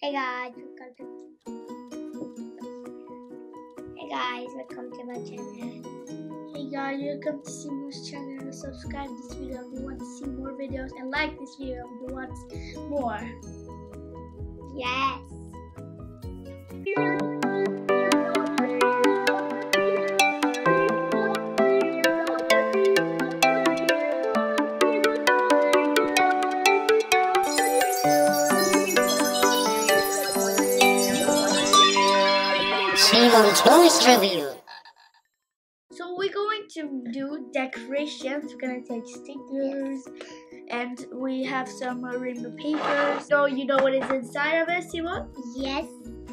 Hey guys, welcome to my channel. Hey guys, welcome to Simu's channel. Subscribe this video if you want to see more videos and like this video if you want more. Yes. So we're going to do decorations. We're gonna take stickers and we have some rainbow paper. So you know what is inside of it, Simon? Yes,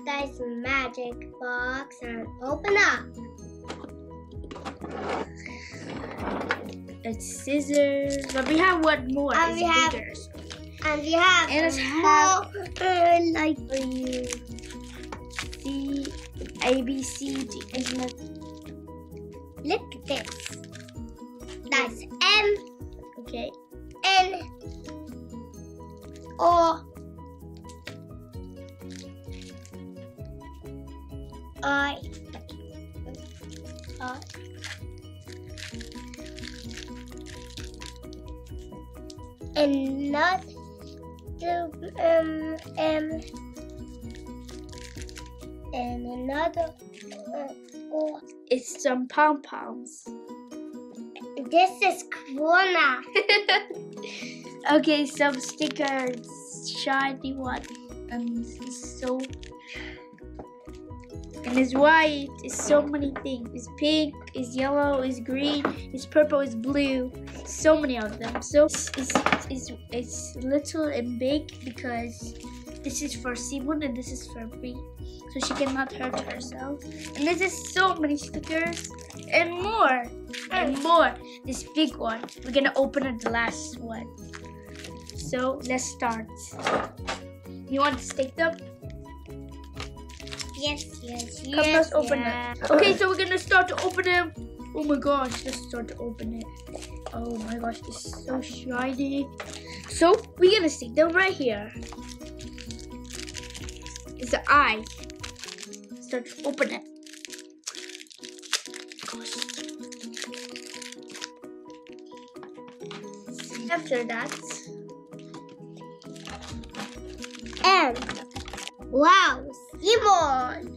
that's a magic box, and open up. It's scissors, but we have one more. And we have like for you. See? A, B, C, D. Look at this. That's M. Okay. N. O. I. O. And not the M. And another oh. It's some pom-poms. This is Corona. Okay, some stickers, shiny one, and this is so. And it's white. It's so many things. It's pink. It's yellow. It's green. It's purple. It's blue. So many of them. So it's little and big because this is for Simon and this is for me, so she cannot hurt herself. And this is so many stickers and more and more. This big one. We're gonna open it, the last one. So let's start. You want to stick them? Yes. Come, let's open it. Okay, so we're gonna start to open them. Oh my gosh, let's start to open it. Oh my gosh, it's so shiny. So we're gonna stick them right here. It's an eye. Start to open it. After that, and wow, Simon.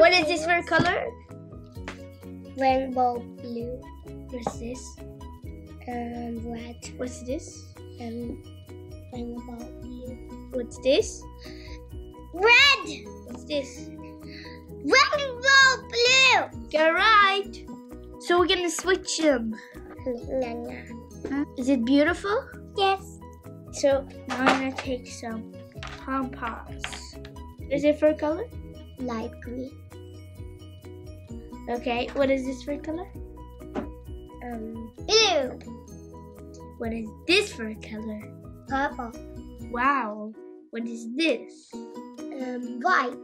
What is this for color? Rainbow blue. What's this? Red. What's this? Rainbow blue. What's this? Red! What's this? Rainbow blue! You're right! So we're gonna switch them. Huh? Is it beautiful? Yes. So now I'm gonna take some pom-poms. Is it for color? Light green. Okay, what is this for color? Blue. What is this for color? Purple. Wow. What is this? White.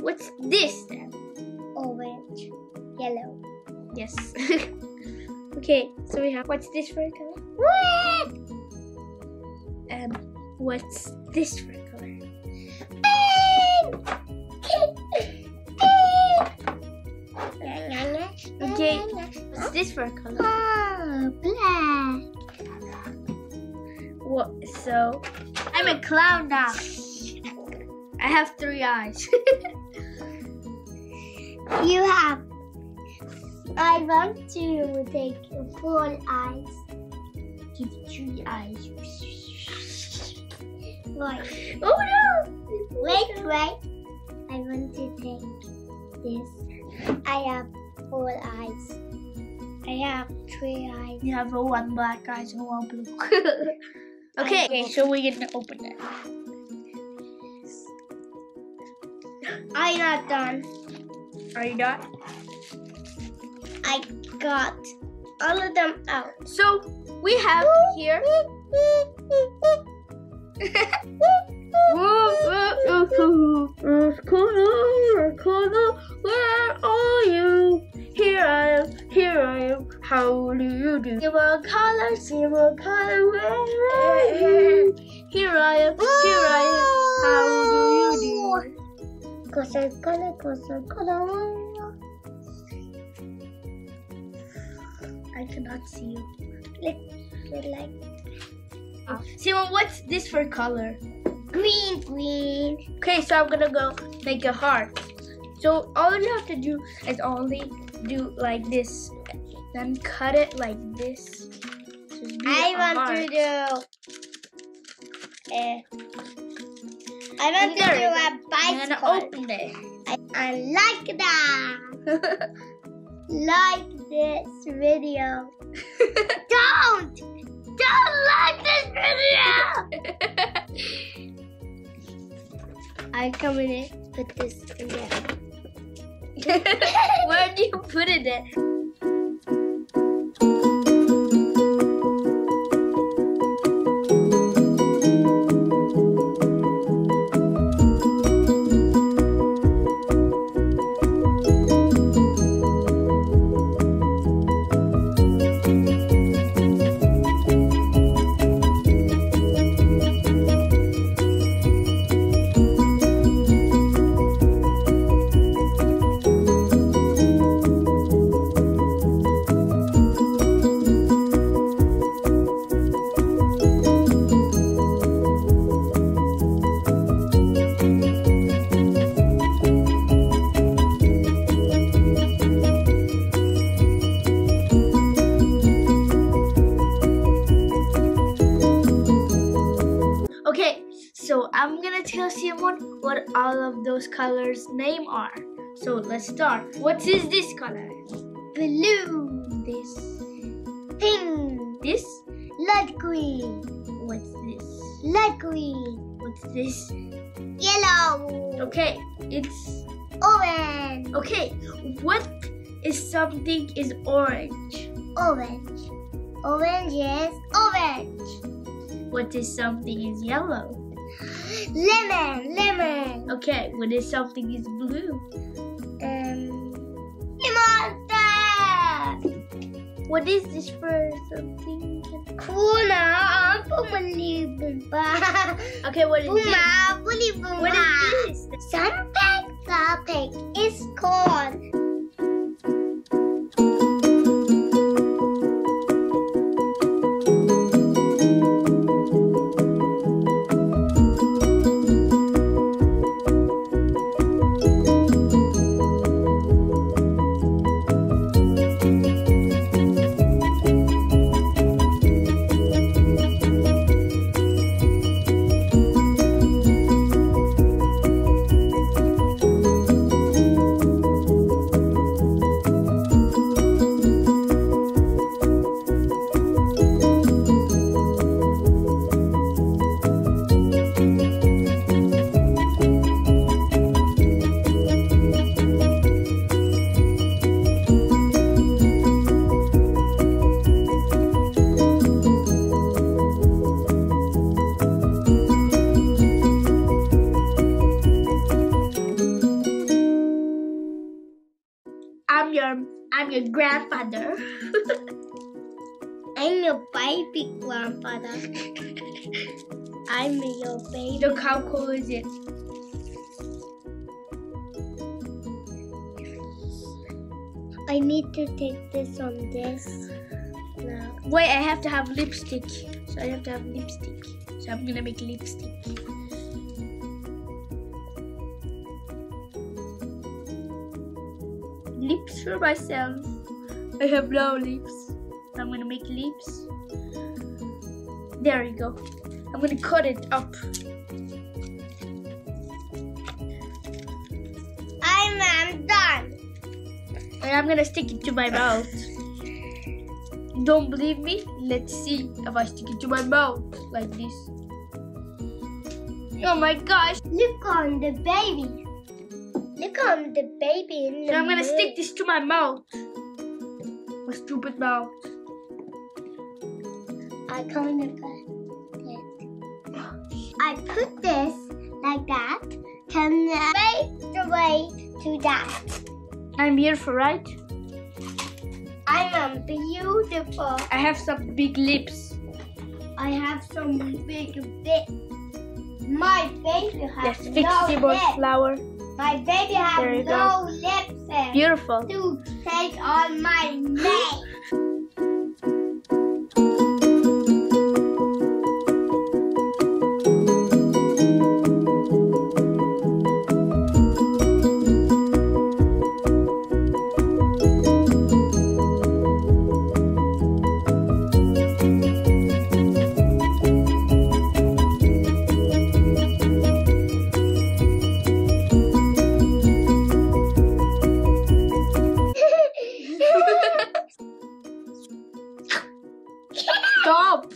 What's this then? Orange. Yellow. Yes. Okay, so we have, what's this for a color? Red. What's this for a color? Pink. Okay, what's this for a color? Oh, black. What? So I'm a clown now. I have 3 eyes. You have. I want to take 4 eyes. Give 3 eyes. Right. Oh no! Wait. I want to take this. I have 4 eyes. I have 3 eyes. You have 1 black eye and 1 blue. Okay, so we're gonna open it. I'm not done. Are you done? I got all of them out. So we have here. Where are you? Here I am. How do you do? Simon, color, where are you? Here I am. How do you do? Closer. I cannot see you. Look like. Simon, what's this for color? Green. Okay, so I'm gonna go make a heart. So all you have to do is only do like this, then cut it like this. So I want to do a bicycle. I'm gonna open it. I like that. Like this video. Don't like this video. I come in it, put this in there. Where do you put it at? So I'm gonna tell Simon what all of those colors' name are. So let's start. What is this color? Blue. This. Pink. This. Light green. What's this? Light green. What's this? Yellow. Okay, it's orange. Okay, what is something is orange? Orange. Orange is orange. What is something is yellow? Lemon. Okay, what if something is blue? Monster. What is this for something? Kuna. Okay, what is this? What is this? Something is called. I'm your grandfather. I'm your baby grandfather. I'm your baby. Look how cool is it? I need to take this on this. No. Wait, I have to have lipstick. So I'm gonna make lipstick. Lips for myself. I have no lips. I'm gonna make lips. There you go. I'm gonna cut it up. I'm done. And I'm gonna stick it to my mouth. Don't believe me? Let's see if I stick it to my mouth like this. Oh my gosh! Look on the baby. So I'm gonna stick this to my mouth. My stupid mouth. I kind of got it. I put this like that. Turn the way to that. I'm beautiful, right? I am beautiful. I have some big lips. I have some big bits. My baby has no lips. Flower. My baby has no lips. Beautiful. To take on my name. Stop!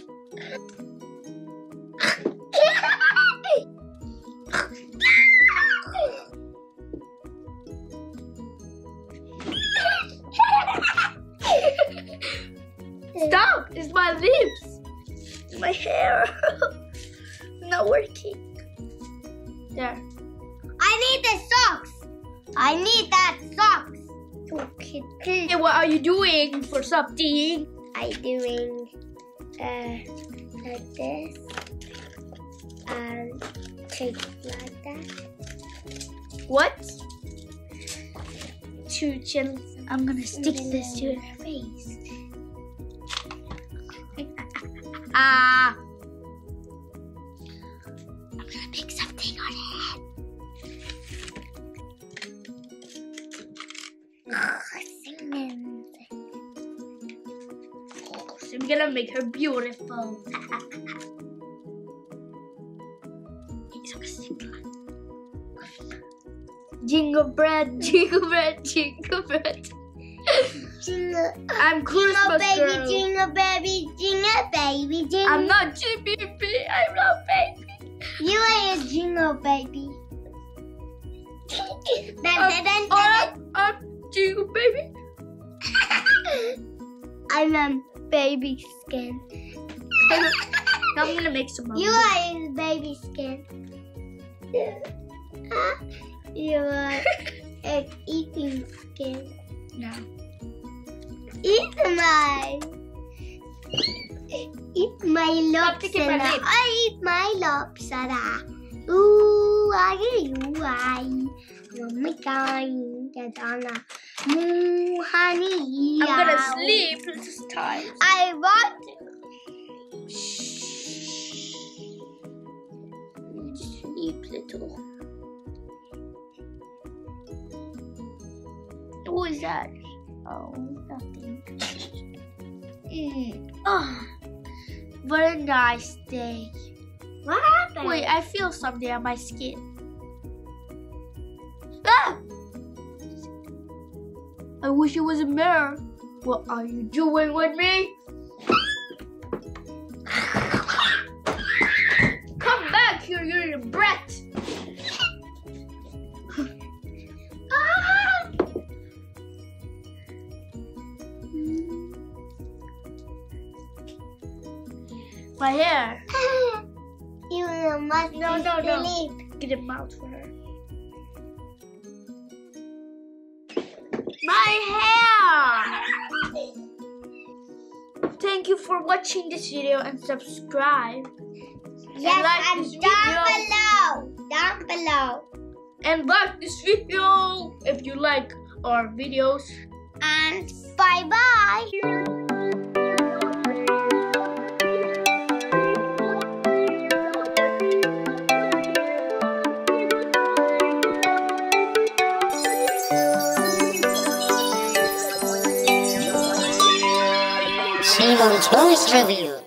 Stop! It's my lips! My hair! Not working. There. I need the socks! I need that socks! Okay. Hey, what are you doing for something? I'm doing... like this, and take like that. What? Two chins. I'm gonna stick this to your face. Ah! I'm gonna pick something on it. Singing. I'm gonna make her beautiful. Gingerbread, gingerbread, gingerbread. I'm Christmas girl. Jingle baby, jingle baby, jingle. I'm not GBB, I'm not baby. You are a jingle baby. Up, jingle baby. I'm baby skin. I'm gonna make some more. You are in baby skin. You are an eating skin. No. Eat mine. Eat my lobster. I eat my lobster. Ooh, oh my God. I'm gonna sleep this time. I want to. Shh. Sleep, little. What is that? Oh, nothing. Oh, what a nice day. What happened? Wait, I feel something on my skin. Ah! I wish it was a mirror. What are you doing with me? Come back here, you little brat! My hair. You must sleep. No. Get him out for her. My hair! Thank you for watching this video and subscribe. Yes, and like this video. Down below. And like this video if you like our videos. And bye-bye. Simon's Voice Review.